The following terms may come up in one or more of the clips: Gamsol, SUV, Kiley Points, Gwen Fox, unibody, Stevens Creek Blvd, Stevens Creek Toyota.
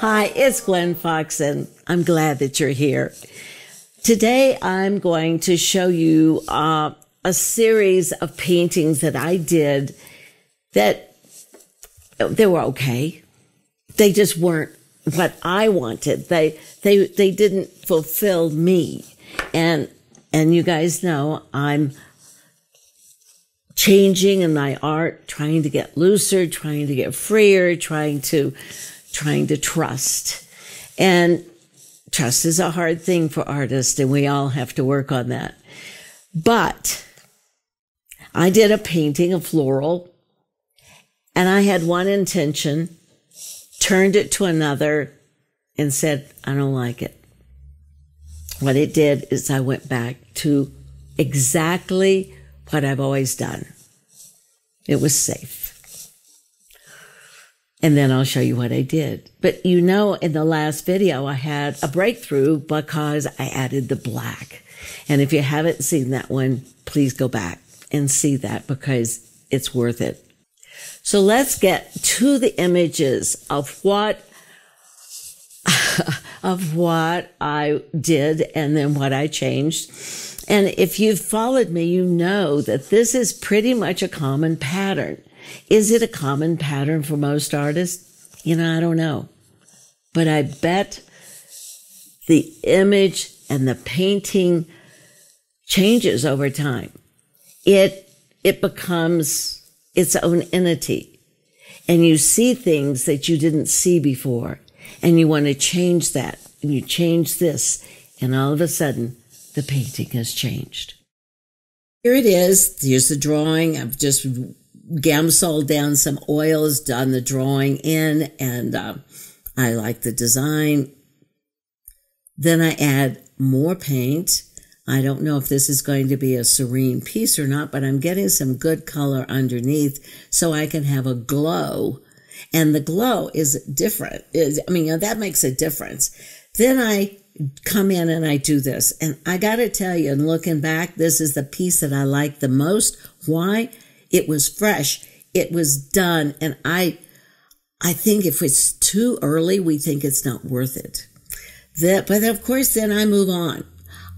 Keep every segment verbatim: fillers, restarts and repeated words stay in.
Hi, it's Gwen Fox, and I'm glad that you're here. Today, I'm going to show you uh, a series of paintings that I did that they were okay. They just weren't what I wanted. They they they didn't fulfill me. And and you guys know I'm changing in my art, trying to get looser, trying to get freer, trying to trying to trust. And trust is a hard thing for artists, and we all have to work on that. But I did a painting of floral, and I had one intention, turned it to another, and said, I don't like it. What it did is I went back to exactly what I've always done. It was safe. And then I'll show you what I did. But you know, in the last video, I had a breakthrough because I added the black. And if you haven't seen that one, please go back and see that because it's worth it. So let's get to the images of what, of what I did and then what I changed. And if you've followed me, you know that this is pretty much a common pattern. Is it a common pattern for most artists? You know, I don't know. But I bet the image and the painting changes over time. It, it becomes its own entity. And you see things that you didn't see before. And you want to change that. And you change this. And all of a sudden, the painting has changed. Here it is. Here's the drawing. I've just Gamsol down some oils, done the drawing in, and uh, I like the design. Then I add more paint. I don't know if this is going to be a serene piece or not, but I'm getting some good color underneath so I can have a glow. And the glow is different. It, I mean, you know, that makes a difference. Then I come in and I do this. And I got to tell you, and looking back, this is the piece that I like the most. Why? It was fresh. It was done. And I, I think if it's too early, we think it's not worth it. That, but of course, then I move on.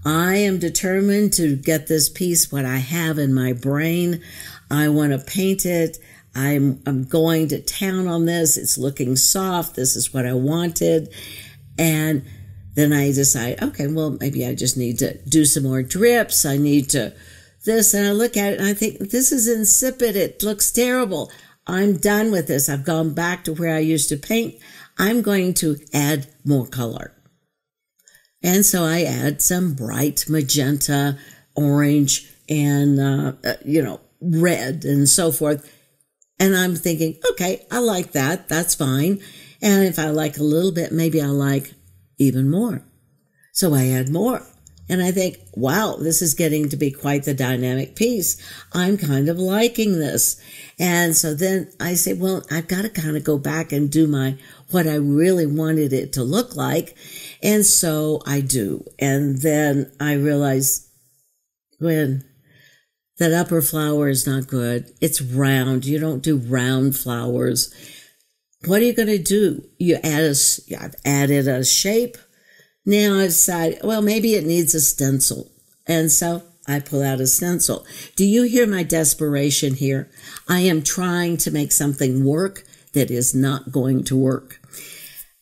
I am determined to get this piece, what I have in my brain. I want to paint it. I'm, I'm going to town on this. It's looking soft. This is what I wanted. And then I decide, okay, well, maybe I just need to do some more drips. I need to this, and I look at it and I think this is insipid. It looks terrible. I'm done with this. I've gone back to where I used to paint. I'm going to add more color. And so I add some bright magenta, orange, and, uh, you know, red and so forth. And I'm thinking, okay, I like that. That's fine. And if I like a little bit, maybe I like even more. So I add more. And I think, wow, this is getting to be quite the dynamic piece. I'm kind of liking this. And so then I say, well, I've got to kind of go back and do my, what I really wanted it to look like. And so I do. And then I realize, Gwen, that upper flower is not good. It's round. You don't do round flowers. What are you going to do? You add a, I've added a shape. Now I decide, well, maybe it needs a stencil. And so I pull out a stencil. Do you hear my desperation here? I am trying to make something work that is not going to work.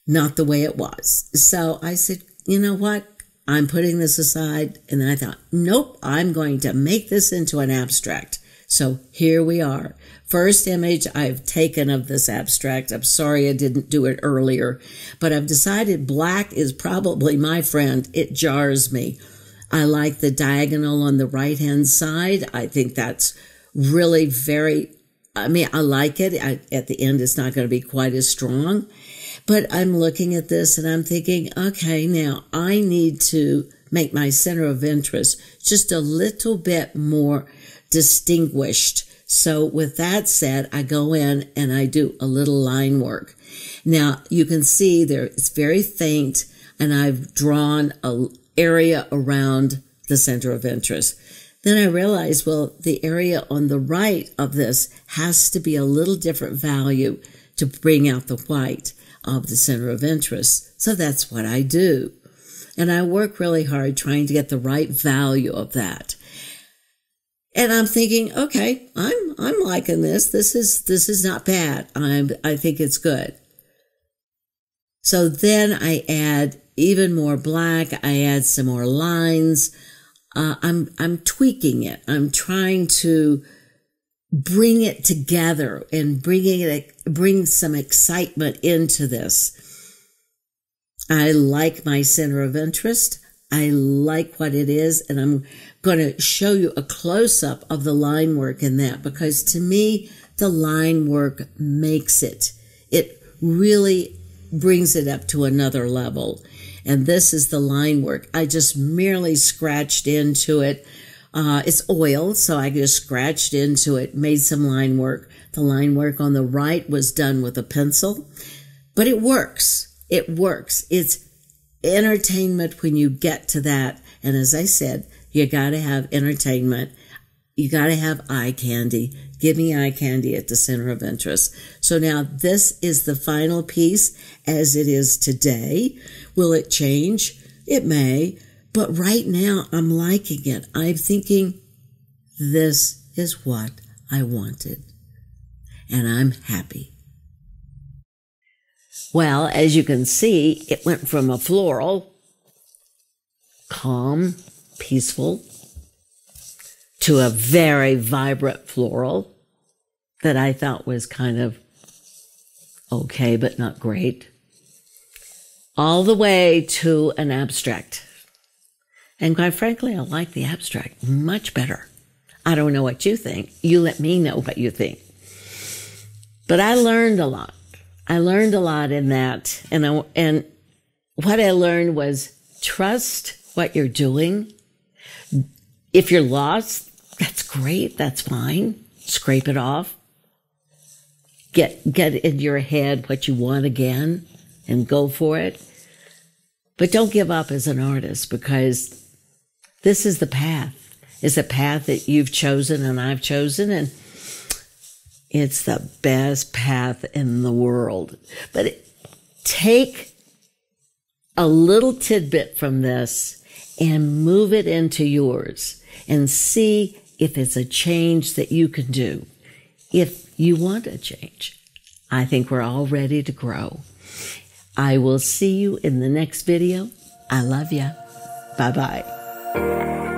Not the way it was. So I said, you know what? I'm putting this aside. And I thought, nope, I'm going to make this into an abstract. So here we are. First image I've taken of this abstract. I'm sorry I didn't do it earlier, but I've decided black is probably my friend. It jars me. I like the diagonal on the right-hand side. I think that's really very, I mean, I like it. I, at the end, it's not going to be quite as strong, but I'm looking at this and I'm thinking, okay, now I need to make my center of interest just a little bit more distinguished. So with that said, I go in and I do a little line work. Now you can see there, it's very faint, and I've drawn an area around the center of interest. Then I realized, well, the area on the right of this has to be a little different value to bring out the white of the center of interest. So that's what I do. And I work really hard trying to get the right value of that. And I'm thinking, okay, I'm, I'm liking this. This is, this is not bad. I'm, I think it's good. So then I add even more black. I add some more lines. Uh, I'm, I'm tweaking it. I'm trying to bring it together and bringing it, bring some excitement into this. I like my center of interest. I like what it is, and I'm going to show you a close-up of the line work in that, because to me, the line work makes it. It really brings it up to another level, and this is the line work. I just merely scratched into it. Uh, it's oil, so I just scratched into it, made some line work. The line work on the right was done with a pencil, but it works. It works. It's entertainment when you get to that. And as I said, you got to have entertainment. You got to have eye candy. Give me eye candy at the center of interest. So now this is the final piece as it is today. Will it change? It may. But right now I'm liking it. I'm thinking this is what I wanted. And I'm happy. Well, as you can see, it went from a floral, calm, peaceful, to a very vibrant floral that I thought was kind of okay, but not great, all the way to an abstract. And quite frankly, I like the abstract much better. I don't know what you think. You let me know what you think. But I learned a lot. I learned a lot in that, and I, and what I learned was trust what you're doing. If you're lost, that's great, that's fine. Scrape it off. Get get in your head what you want again, and go for it. But don't give up as an artist, because this is the path. It's a path that you've chosen and I've chosen, and it's the best path in the world. But it, take a little tidbit from this and move it into yours and see if it's a change that you can do. If you want a change, I think we're all ready to grow. I will see you in the next video. I love you. Bye-bye.